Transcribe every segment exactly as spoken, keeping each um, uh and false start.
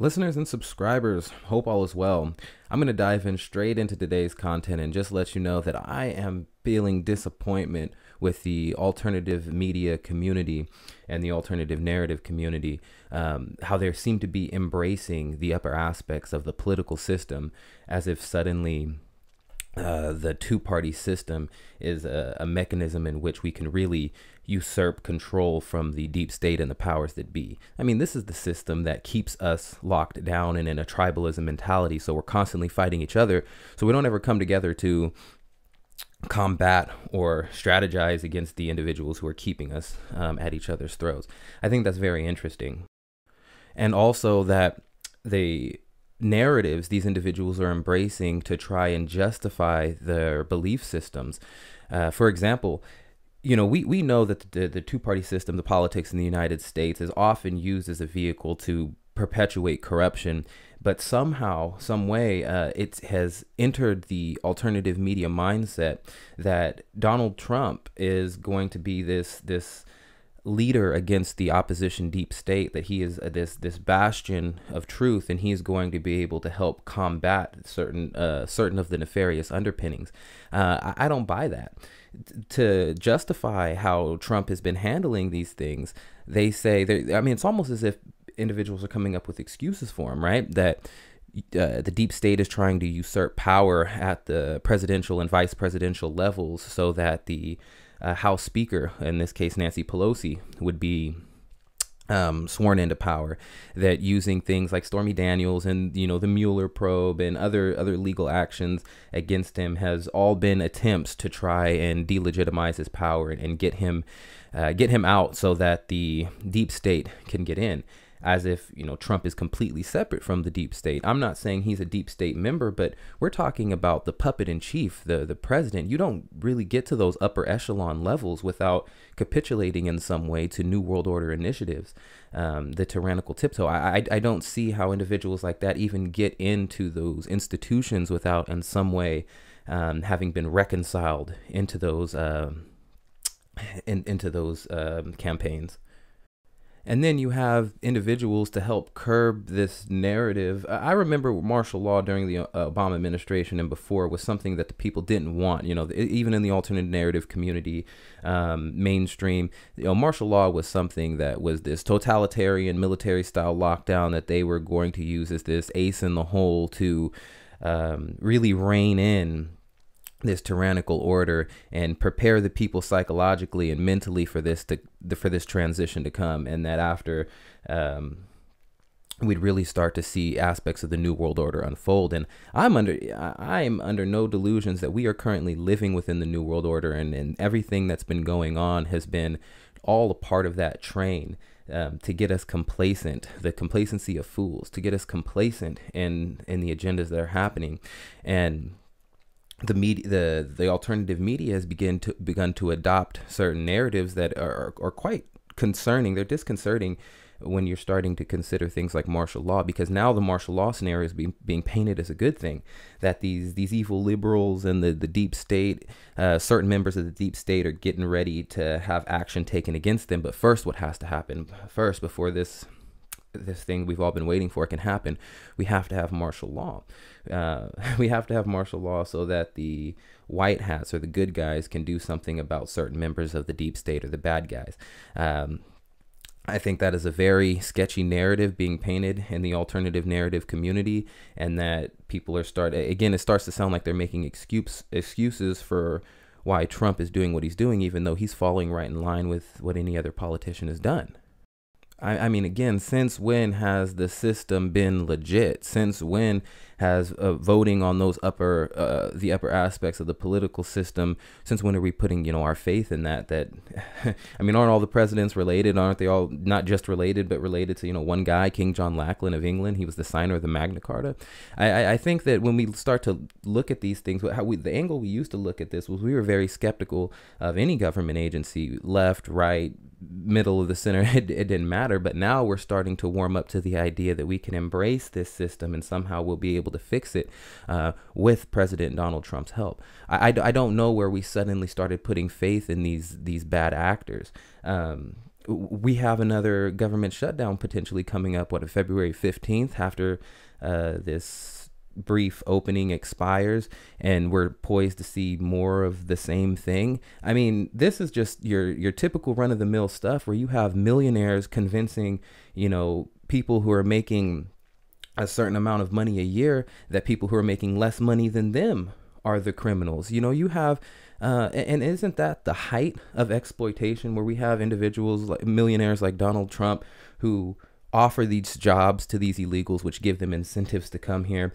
Listeners and subscribers, hope all is well. I'm going to dive in straight into today's content and just let you know that I am feeling disappointment with the alternative media community and the alternative narrative community, um, how they seem to be embracing the upper aspects of the political system as if suddenly uh, the two-party system is a, a mechanism in which we can really usurp control from the deep state and the powers that be. I mean, this is the system that keeps us locked down and in a tribalism mentality. So we're constantly fighting each other. So we don't ever come together to combat or strategize against the individuals who are keeping us um, at each other's throats. I think that's very interesting. And also that they narratives these individuals are embracing to try and justify their belief systems. Uh, for example, you know, we, we know that the, the two-party system, the politics in the United States, is often used as a vehicle to perpetuate corruption, but somehow, some way, uh, it has entered the alternative media mindset that Donald Trump is going to be this this leader against the opposition deep state, that he is this this bastion of truth, and he is going to be able to help combat certain uh, certain of the nefarious underpinnings. Uh, I, I don't buy that. To justify how Trump has been handling these things, they say, I mean, it's almost as if individuals are coming up with excuses for him, right? That uh, the deep state is trying to usurp power at the presidential and vice presidential levels so that the uh, House Speaker, in this case Nancy Pelosi, would be um, sworn into power. That using things like Stormy Daniels and, you know, the Mueller probe and other other legal actions against him has all been attempts to try and delegitimize his power and, and get him uh, get him out so that the deep state can get in. As if, you know, Trump is completely separate from the deep state. I'm not saying he's a deep state member, but we're talking about the puppet in chief, the, the president. You don't really get to those upper echelon levels without capitulating in some way to New World Order initiatives, um, the tyrannical tiptoe. I, I, I don't see how individuals like that even get into those institutions without in some way um, having been reconciled into those, uh, in, into those uh, campaigns. And then you have individuals to help curb this narrative. I remember martial law during the Obama administration and before was something that the people didn't want. You know, even in the alternate narrative community, um, mainstream, you know, martial law was something that was this totalitarian military style lockdown that they were going to use as this ace in the hole to um, really rein in this tyrannical order and prepare the people psychologically and mentally for this to for this transition to come, and that after um, we'd really start to see aspects of the New World Order unfold. And I'm under I'm under no delusions that we are currently living within the New World Order, and, and everything that's been going on has been all a part of that train um, to get us complacent, the complacency of fools, to get us complacent in in the agendas that are happening. And The media, the the alternative media has begun to begun to adopt certain narratives that are are quite concerning. They're disconcerting when you're starting to consider things like martial law, because now the martial law scenario is being being painted as a good thing. That these these evil liberals and the the deep state, uh, certain members of the deep state are getting ready to have action taken against them. But first, what has to happen first before this this thing we've all been waiting for can happen, we have to have martial law. Uh, we have to have martial law so that the white hats or the good guys can do something about certain members of the deep state or the bad guys. Um, I think that is a very sketchy narrative being painted in the alternative narrative community, and that people are start again, it starts to sound like they're making excuse, excuses for why Trump is doing what he's doing, even though he's falling right in line with what any other politician has done. I mean, again, since when has the system been legit? Since when has uh, voting on those upper, uh, the upper aspects of the political system, since when are we putting, you know, our faith in that? That, I mean, aren't all the presidents related? Aren't they all not just related, but related to, you know, one guy, King John Lackland of England? He was the signer of the Magna Carta. I, I think that when we start to look at these things, how we, the angle we used to look at this was we were very skeptical of any government agency, left, right, middle of the center, it, it didn't matter. But now we're starting to warm up to the idea that we can embrace this system and somehow we'll be able to fix it uh, with President Donald Trump's help. I, I, I don't know where we suddenly started putting faith in these these bad actors. Um, we have another government shutdown potentially coming up, what, February fifteenth, after uh, this brief opening expires, and we're poised to see more of the same thing. I mean, this is just your, your typical run-of-the-mill stuff where you have millionaires convincing, you know, people who are making a certain amount of money a year that people who are making less money than them are the criminals. You know, you have, uh, and isn't that the height of exploitation, where we have individuals like millionaires like Donald Trump who offer these jobs to these illegals, which give them incentives to come here?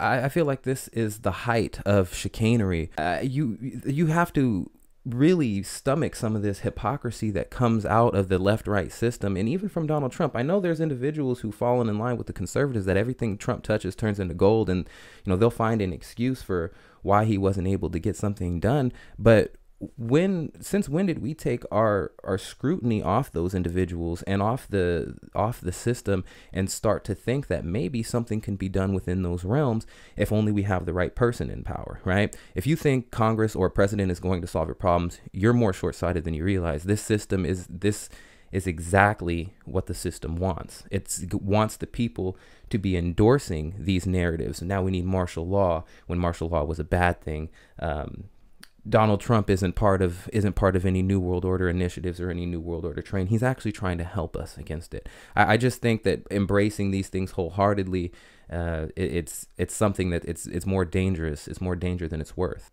I, I feel like this is the height of chicanery. Uh, you, you have to really stomach some of this hypocrisy that comes out of the left-right system, and even from Donald Trump. I know there's individuals who've fallen in line with the conservatives that everything Trump touches turns into gold, and you know they'll find an excuse for why he wasn't able to get something done. But when, since when did we take our our scrutiny off those individuals and off the off the system and start to think that maybe something can be done within those realms if only we have the right person in power, right? If you think Congress or president is going to solve your problems, you're more short-sighted than you realize. This system is this is exactly what the system wants. It's, it wants the people to be endorsing these narratives. Now we need martial law when martial law was a bad thing. Um, Donald Trump isn't part of isn't part of any New World Order initiatives or any New World Order train. He's actually trying to help us against it. I, I just think that embracing these things wholeheartedly, uh, it, it's it's something that it's it's more dangerous. It's more danger than it's worth.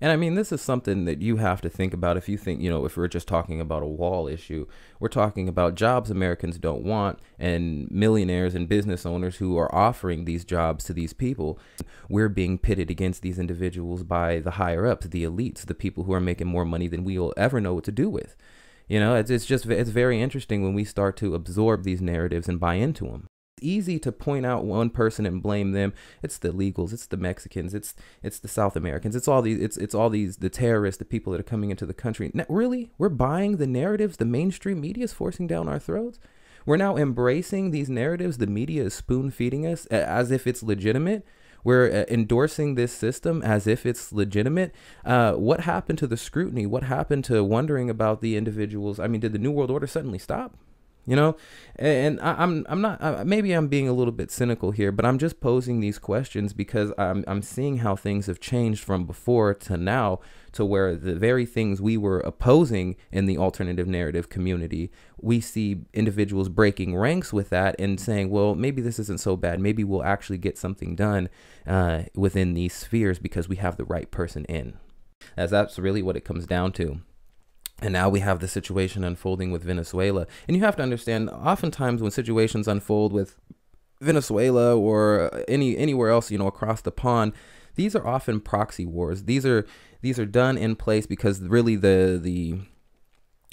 And I mean, this is something that you have to think about. If you think, you know, if we're just talking about a wall issue, we're talking about jobs Americans don't want and millionaires and business owners who are offering these jobs to these people. We're being pitted against these individuals by the higher ups, the elites, the people who are making more money than we'll ever know what to do with. You know, it's, it's just it's very interesting when we start to absorb these narratives and buy into them. Easy to point out one person and blame them. It's the illegals, it's the Mexicans, it's it's the South Americans, it's all these it's it's all these the terrorists, the people that are coming into the country. Now, really, we're buying the narratives the mainstream media is forcing down our throats. We're now embracing these narratives the media is spoon feeding us as if it's legitimate. We're endorsing this system as if it's legitimate. Uh, what happened to the scrutiny? What happened to wondering about the individuals? I mean, did the New World Order suddenly stop? You know, and I'm I'm not maybe I'm being a little bit cynical here, but I'm just posing these questions because I'm, I'm seeing how things have changed from before to now, to where the very things we were opposing in the alternative narrative community, we see individuals breaking ranks with that and saying, well, maybe this isn't so bad. Maybe we'll actually get something done uh, within these spheres because we have the right person in. As that's really what it comes down to. And now we have the situation unfolding with Venezuela. And you have to understand, oftentimes when situations unfold with Venezuela or any anywhere else, you know, across the pond, these are often proxy wars. These are these are done in place because really the the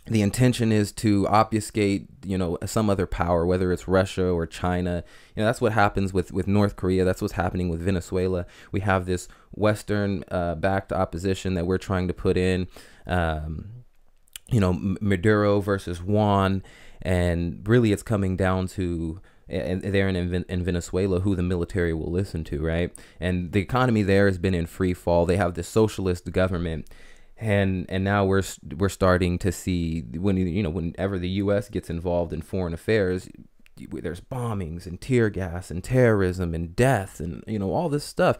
the intention is to obfuscate, you know, some other power, whether it's Russia or China. You know, that's what happens with, with North Korea. That's what's happening with Venezuela. We have this Western-backed uh, opposition that we're trying to put in. Um, you know, Maduro versus Juan, and really it's coming down to, and they're in, in Venezuela, who the military will listen to, right? And the economy there has been in free fall. They have this socialist government, and and now we're we're starting to see, when you know whenever the U S gets involved in foreign affairs, there's bombings and tear gas and terrorism and death and, you know, all this stuff.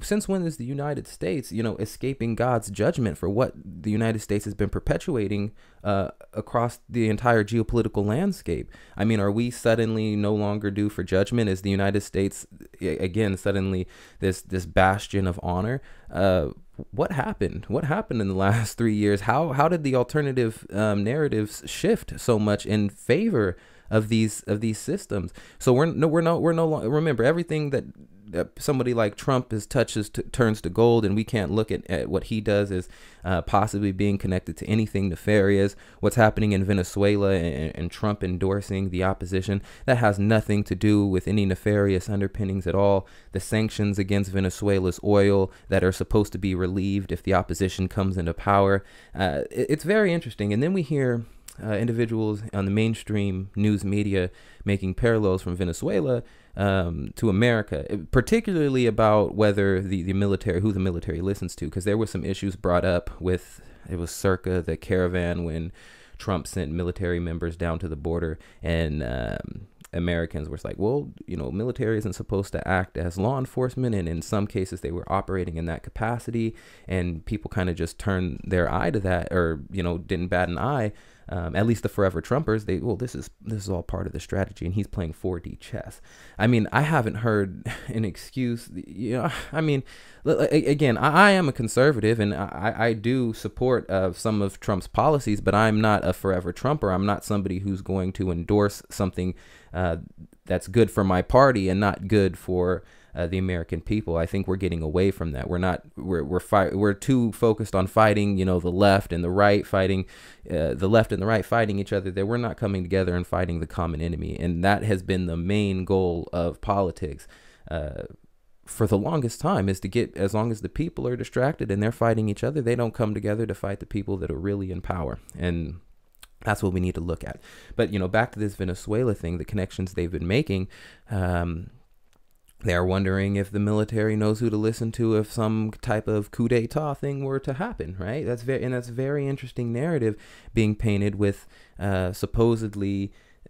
Since when is the United States, you know, escaping God's judgment for what the United States has been perpetuating uh, across the entire geopolitical landscape? I mean, are we suddenly no longer due for judgment? Is the United States, again, suddenly this, this bastion of honor? Uh, what happened? What happened in the last three years? How, how did the alternative um, narratives shift so much in favor of these of these systems? So we're no we're no we're no longer, remember, everything that uh, somebody like Trump is touches to, turns to gold, and we can't look at, at what he does as uh, possibly being connected to anything nefarious. What's happening in Venezuela and, and Trump endorsing the opposition, that has nothing to do with any nefarious underpinnings at all. The sanctions against Venezuela's oil that are supposed to be relieved if the opposition comes into power, uh, it, it's very interesting. And then we hear Uh, individuals on the mainstream news media making parallels from Venezuela um, to America, particularly about whether the, the military, who the military listens to, because there were some issues brought up with, it was circa the caravan when Trump sent military members down to the border, and um, Americans were like, well, you know, military isn't supposed to act as law enforcement. And in some cases they were operating in that capacity, and people kind of just turned their eye to that, or, you know, didn't bat an eye. Um, at least the forever Trumpers, they, well, this is, this is all part of the strategy, and he's playing four D chess. I mean, I haven't heard an excuse, you know, I mean, again, I, I am a conservative, and I, I do support uh, some of Trump's policies, but I'm not a forever Trumper. I'm not somebody who's going to endorse something uh, that's good for my party and not good for Uh, the American people. I think we're getting away from that. We're not. We're we're fi we're too focused on fighting, you know, the left and the right, fighting uh, the left and the right, fighting each other. That we're not coming together and fighting the common enemy, and that has been the main goal of politics uh, for the longest time. Is to get, as long as the people are distracted and they're fighting each other, they don't come together to fight the people that are really in power. And that's what we need to look at. But you know, back to this Venezuela thing, the connections they've been making. Um, They're wondering if the military knows who to listen to if some type of coup d'etat thing were to happen, right? That's very, and that's a very interesting narrative being painted with uh, supposedly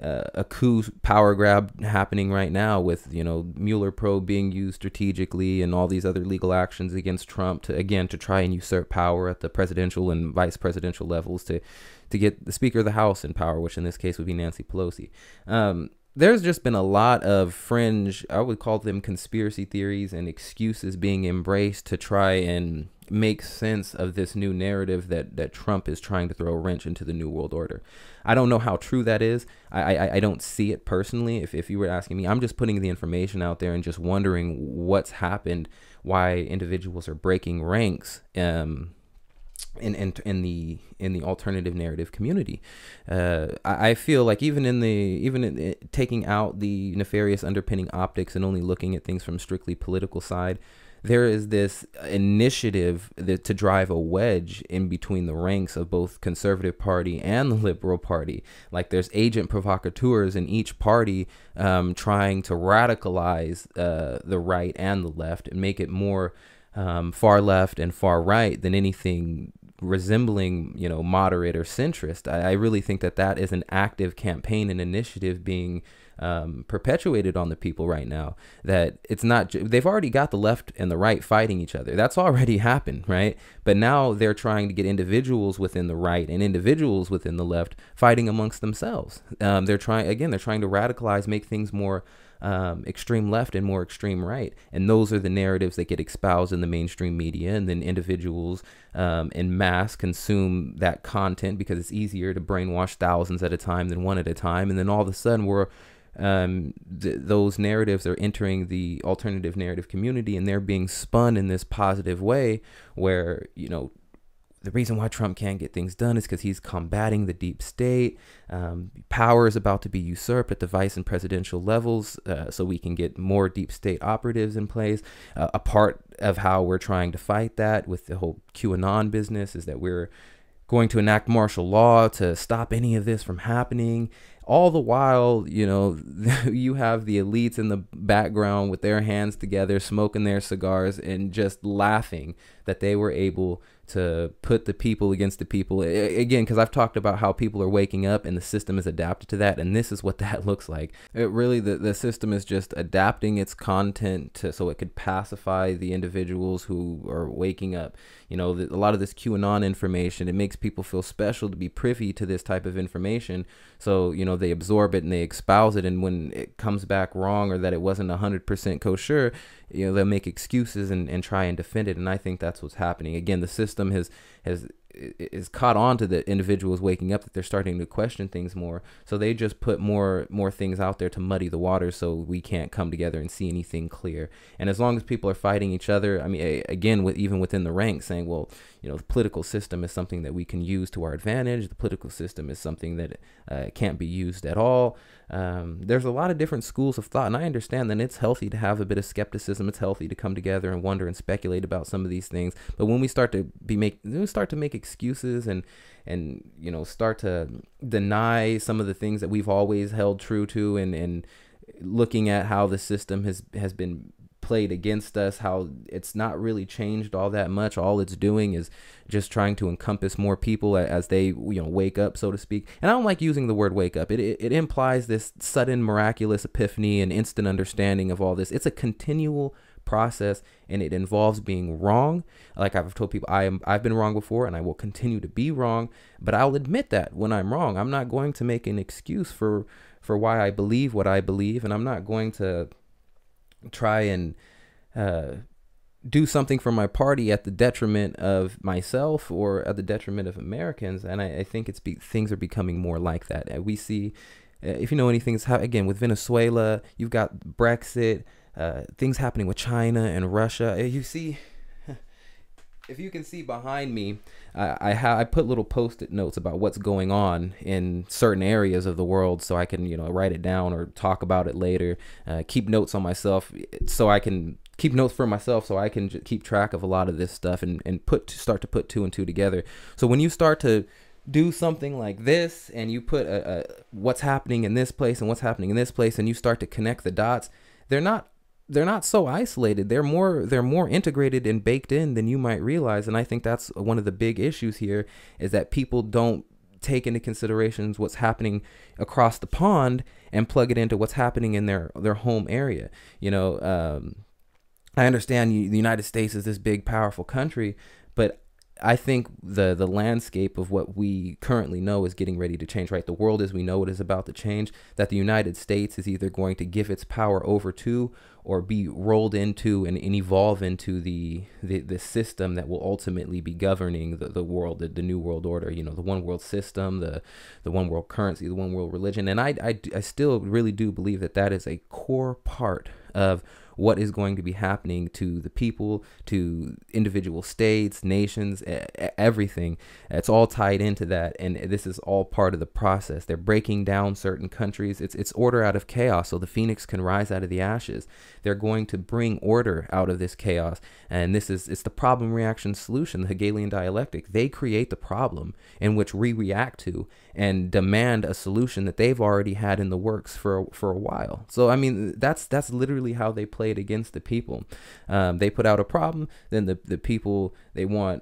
uh, a coup power grab happening right now with, you know, Mueller probe being used strategically and all these other legal actions against Trump to, again, to try and usurp power at the presidential and vice presidential levels to, to get the Speaker of the House in power, which in this case would be Nancy Pelosi. Um, There's just been a lot of fringe, I would call them conspiracy theories and excuses being embraced to try and make sense of this new narrative that, that Trump is trying to throw a wrench into the New World Order. I don't know how true that is. I, I, I don't see it personally. If, if you were asking me, I'm just putting the information out there and just wondering what's happened, why individuals are breaking ranks um, in, in, in the in the alternative narrative community. Uh, I, I feel like even in the even in it, taking out the nefarious underpinning optics and only looking at things from strictly political side, there is this initiative that, to drive a wedge in between the ranks of both conservative party and the liberal party. Like there's agent provocateurs in each party um, trying to radicalize uh, the right and the left and make it more um, far left and far right than anything resembling, you know, moderate or centrist. I, I really think that that is an active campaign and initiative being um, perpetuated on the people right now, that it's not, they've already got the left and the right fighting each other. That's already happened, right? But now they're trying to get individuals within the right and individuals within the left fighting amongst themselves. Um, they're trying, again, they're trying to radicalize, make things more Um, extreme left and more extreme right, and those are the narratives that get espoused in the mainstream media, and then individuals um, en masse consume that content because it's easier to brainwash thousands at a time than one at a time, and then all of a sudden we're um, th those narratives are entering the alternative narrative community, and they're being spun in this positive way where, you know, the reason why Trump can't get things done is because he's combating the deep state. Um, power is about to be usurped at the vice and presidential levels, uh, so we can get more deep state operatives in place. Uh, a part of how we're trying to fight that with the whole QAnon business is that we're going to enact martial law to stop any of this from happening. All the while, you know, you have the elites in the background with their hands together, smoking their cigars and just laughing that they were able to put the people against the people. Again, because I've talked about how people are waking up and the system is adapted to that. And this is what that looks like. It really, the, the system is just adapting its content to, so it could pacify the individuals who are waking up. You know, the, a lot of this QAnon information, it makes people feel special to be privy to this type of information. So, you know, they absorb it and they espouse it, and when it comes back wrong or that it wasn't one hundred percent kosher, you know, they'll make excuses and, and try and defend it. And I think that's what's happening. Again, the system has has is caught on to the individuals waking up, that they're starting to question things more, so they just put more more things out there to muddy the water, so we can't come together and see anything clear. And as long as people are fighting each other, I mean, again, with even within the ranks, saying, well, you know, the political system is something that we can use to our advantage, the political system is something that uh, can't be used at all. Um, there's a lot of different schools of thought, and I understand that it's healthy to have a bit of skepticism. It's healthy to come together and wonder and speculate about some of these things. But when we start to be make, we start to make excuses and and you know, start to deny some of the things that we've always held true to, and and looking at how the system has has been played against us, how it's not really changed all that much. All it's doing is just trying to encompass more people as they, you know, wake up, so to speak. And I don't like using the word wake up. It, it, it implies this sudden miraculous epiphany and instant understanding of all this. It's a continual process, and it involves being wrong. Like I've told people, I am, I've been wrong before, and I will continue to be wrong, but I'll admit that when I'm wrong. I'm not going to make an excuse for, for why I believe what I believe, and I'm not going to try and uh, do something for my party at the detriment of myself or at the detriment of Americans. And I, I think it's be, things are becoming more like that. We see, if you know anything, it's how, again, with Venezuela, you've got Brexit, Uh, things happening with China and Russia. You see, if you can see behind me, I, I, ha I put little post-it notes about what's going on in certain areas of the world, so I can, you know, write it down or talk about it later. Uh, keep notes on myself, so I can keep notes for myself, so I can j keep track of a lot of this stuff and and put start to put two and two together. So when you start to do something like this, and you put a, a, what's happening in this place and what's happening in this place, and you start to connect the dots, they're not. They're not so isolated. They're more they're more integrated and baked in than you might realize. And I think that's one of the big issues here, is that people don't take into considerations what's happening across the pond and plug it into what's happening in their their home area. You know, um, I understand you, the United States is this big, powerful country, but I think the the landscape of what we currently know is getting ready to change, right? The world as we know it is about to change, that the United States is either going to give its power over to or be rolled into and, and evolve into the, the the system that will ultimately be governing the, the world, the, the new world order, you know, the one world system, the, the one world currency, the one world religion. And I, I, I still really do believe that that is a core part of what is going to be happening to the people, to individual states, nations, everything. It's all tied into that, and this is all part of the process. They're breaking down certain countries. It's, it's order out of chaos, so the phoenix can rise out of the ashes. They're going to bring order out of this chaos, and this is it's the problem reaction solution, the Hegelian dialectic. They create the problem in which we react to and demand a solution that they've already had in the works for, for a while. So, I mean, that's, that's literally how they play against the people. Um, they put out a problem, then the, the people, they want,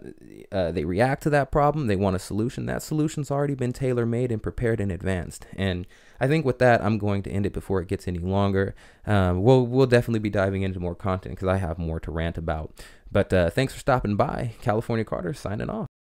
uh, they react to that problem, they want a solution. That solution's already been tailor-made and prepared and advanced. And I think with that, I'm going to end it before it gets any longer. Um, we'll, we'll definitely be diving into more content because I have more to rant about. But uh, thanks for stopping by. California Carter signing off.